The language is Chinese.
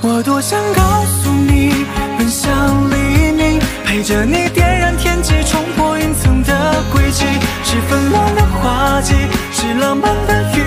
我多想告诉你，奔向黎明，陪着你点燃天际，冲破云层的轨迹，是纷乱的花季，是浪漫的雨。